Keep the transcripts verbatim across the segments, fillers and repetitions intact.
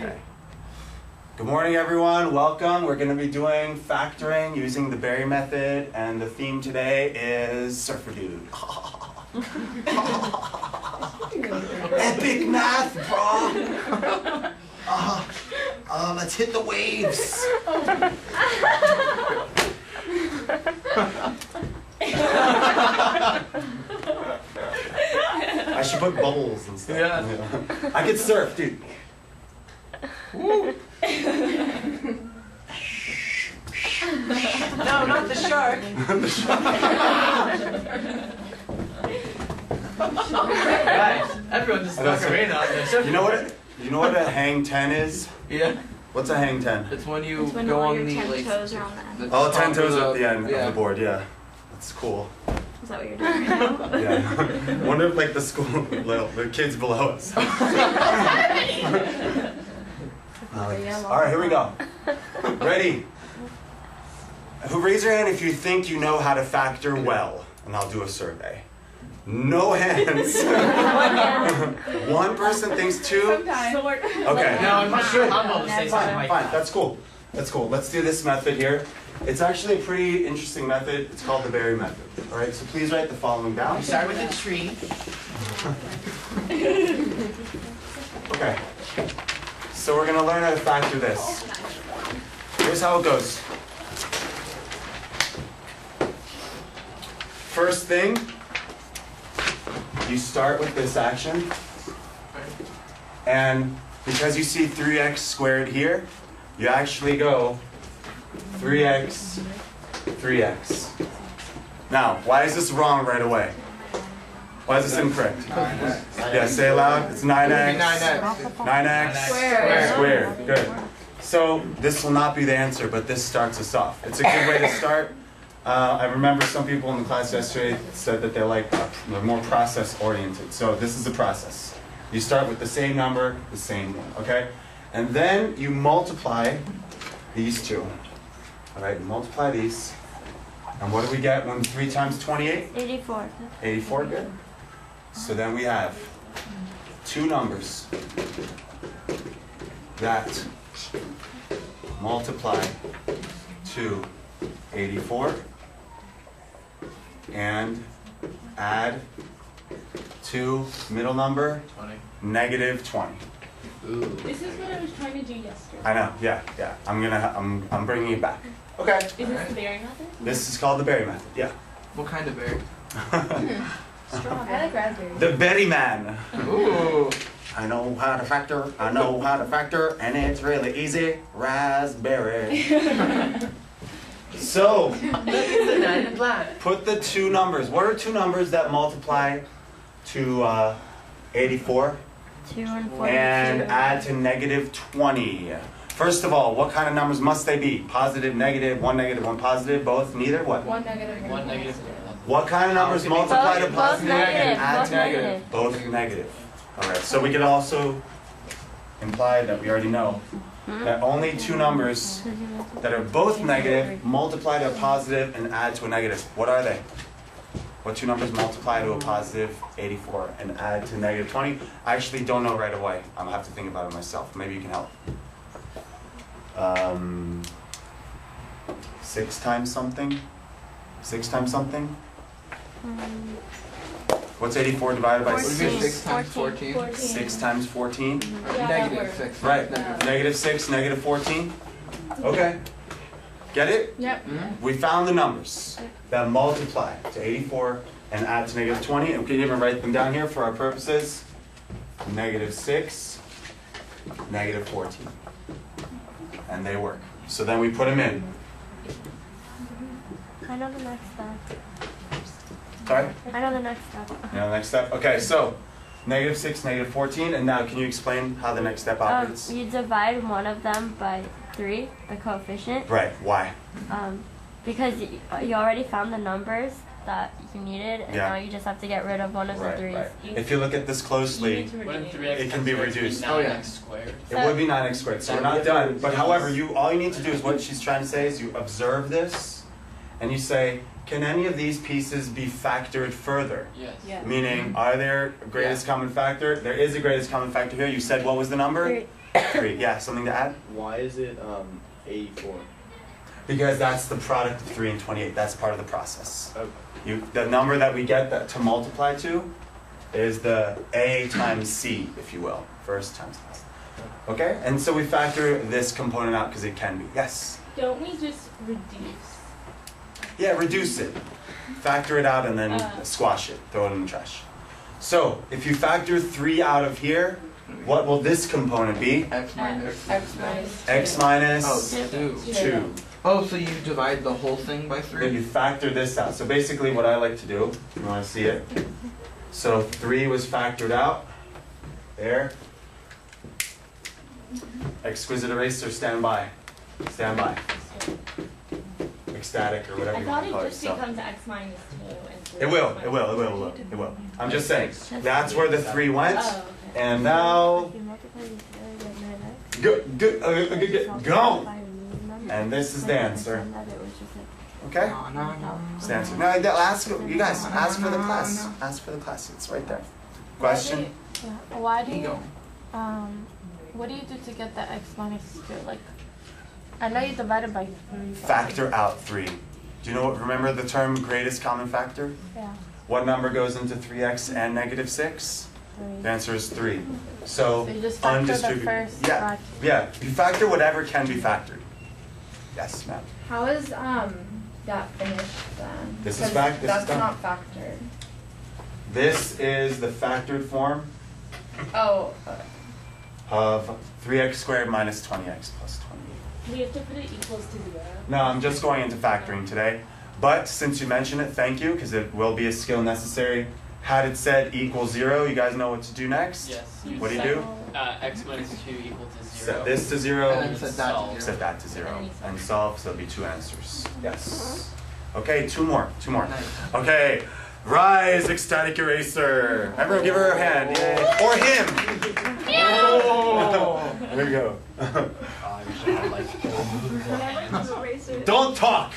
Okay. Good morning, everyone. Welcome. We're going to be doing factoring using the Berry Method, and the theme today is Surfer Dude. Epic math, bro! Uh, uh, let's hit the waves! I should put bubbles and stuff. Yeah. Yeah. I could surf, dude. Woo. No, not the shark. The shark. Guys, everyone just stuck a rain on this. You know what? A, you know what a hang ten is? Yeah. What's a hang ten? It's when you it's when go on the ten like, toes are on the end. The oh, ten toes are at the end yeah. of the board. Yeah, that's cool. Is that what you're doing right now? Yeah. I wonder if like the school, little, the kids below us. What's happening? Alex. All right, here we go. Ready? Raise your hand if you think you know how to factor well, and I'll do a survey. No hands. One person thinks two. Sometimes. Okay. No, I'm not sure. I'm all the same. Fine, fine. That's cool. That's cool. Let's do this method here. It's actually a pretty interesting method. It's called the Berry Method. All right. So please write the following down. Start with a tree. Okay. So we're going to learn how to factor this. Here's how it goes. First thing, you start with this action. And because you see three x squared here, you actually go three x, three x. Now, why is this wrong right away? Why is this incorrect? nine x. Yeah, say it loud. It's nine x. nine x. nine x squared. Squared. Good. So this will not be the answer, but this starts us off. It's a good way to start. Uh, I remember some people in the class yesterday said that they're like uh, they're more process oriented. So this is the process. You start with the same number, the same one, okay? And then you multiply these two. All right, multiply these. And what do we get when three times twenty-eight? eighty-four. eighty-four, good. So then we have two numbers that multiply to eighty-four and add to middle number, twenty. Negative twenty. Ooh. This is what I was trying to do yesterday. I know, yeah, yeah. I'm gonna, I'm, I'm bringing it back. Okay. Is this right. The Berry Method? This is called the Berry Method. Yeah. What kind of berry? Strong. I like raspberry. The Berry Man. Ooh. I know how to factor. I know how to factor, and it's really easy. Raspberry. So, put the two numbers. What are two numbers that multiply to uh, eighty-four? Two and four. And add to negative twenty. First of all, what kind of numbers must they be? Positive, negative, one negative, one positive, both, neither, what? One negative. One negative. What kind of numbers multiply to positive and add to negative? Both negative. All right, so we could also imply that we already know that only two numbers that are both negative multiply to a positive and add to a negative. What are they? What two numbers multiply to a positive eighty-four and add to negative twenty? I actually don't know right away. I'm gonna have to think about it myself. Maybe you can help. Um, six times something? Six times something? Um, What's eighty-four divided by six? Six times fourteen. fourteen. Six times fourteen? Yeah, negative six. Right. Yeah. Negative six, negative fourteen. Okay. Get it? Yep. Mm-hmm. We found the numbers that multiply to eighty-four and add to negative twenty. And we can even write them down here for our purposes. Negative six, negative fourteen. And they work. So then we put them in. I know the next step. Sorry? I know the next step. You know the next step? Okay, so negative six, negative fourteen, and now can you explain how the next step operates? Um, you divide one of them by three, the coefficient. Right, why? Um, because you, you already found the numbers that you needed, and yeah. now you just have to get rid of one of right, the threes. Right. You, if you look at this closely, it can be reduced. Oh, yeah. Squared. It so, would be nine x squared, so we're not done. But however, you all you need to do is what she's trying to say is you observe this, and you say, can any of these pieces be factored further? Yes. Yeah. Meaning, are there a greatest yeah. common factor? There is a greatest common factor here. You said what was the number? Three. Yeah, something to add? Why is it um, eighty-four? Because that's the product of three and twenty-eight. That's part of the process. Okay. You, the number that we get that to multiply to is the A times C, if you will. First times last. Okay? And so we factor this component out because it can be. Yes? Don't we just reduce? Yeah, reduce it. Factor it out and then uh, squash it. Throw it in the trash. So, if you factor three out of here, what will this component be? X minus. X minus two. X minus oh, two. two. Oh, so you divide the whole thing by three? Then you factor this out. So basically what I like to do, you want to see it? So three was factored out. There. Exquisite eraser, stand by. Stand by. Ecstatic or whatever you want to call it. I thought it just becomes X minus two. It will, it will, it will, it will, it will. I'm just saying, that's where the three went. And now, go, go, uh, go, go, and this is the answer. Okay? It's the answer. Now, ask, you guys, ask for the class. Ask for the class. It's right there. Question? Why do you, um, what do you do to get the X minus two? Like, I know you divided by three. Factor out three. Do you know what, remember the term greatest common factor? Yeah. What number goes into three x and negative six? The answer is three. So, so you just factor the first yeah, fraction. Yeah, you factor whatever can be factored. Yes, ma'am. How is um, that finished then? This is fact. This that's is not factored. This is the factored form oh. of three x squared minus twenty x plus twenty-eight. We have to put it equals to zero. No, I'm just going into factoring today. But since you mentioned it, thank you, because it will be a skill necessary. Had it said equals zero, you guys know what to do next? Yes. What do you do? Uh, x minus two equal to zero. Set this to zero. And then set that to zero. Set that to zero. And solve, so there'll be two answers. Yes. Okay, two more. Two more. Okay. Rise, ecstatic eraser. Everyone give her a hand. Yay. Or him. Oh. There you go. Don't talk.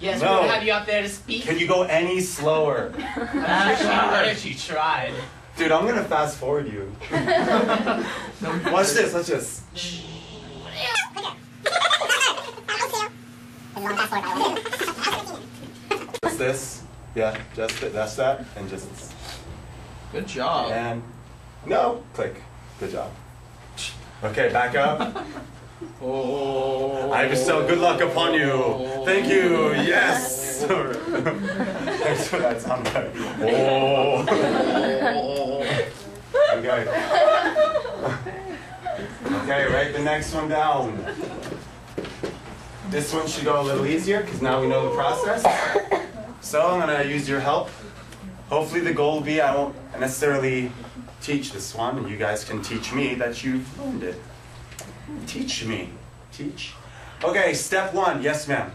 Yes, no. We'll have you up there to speak. Can you go any slower? What if you tried? Dude, I'm gonna fast forward you. Watch this, watch this. Just this. Yeah, just it. That's that. And just this. Good job. And no. Click. Good job. Okay, back up. Oh. I bestow good luck upon you. Thank you. Yes. Thanks for that sound bite. Oh. Okay. Okay, write the next one down. This one should go a little easier because now we know the process. So I'm going to use your help. Hopefully the goal will be I won't necessarily teach this one, and you guys can teach me that you've learned it. Teach me. Teach. Okay, step one. Yes, ma'am.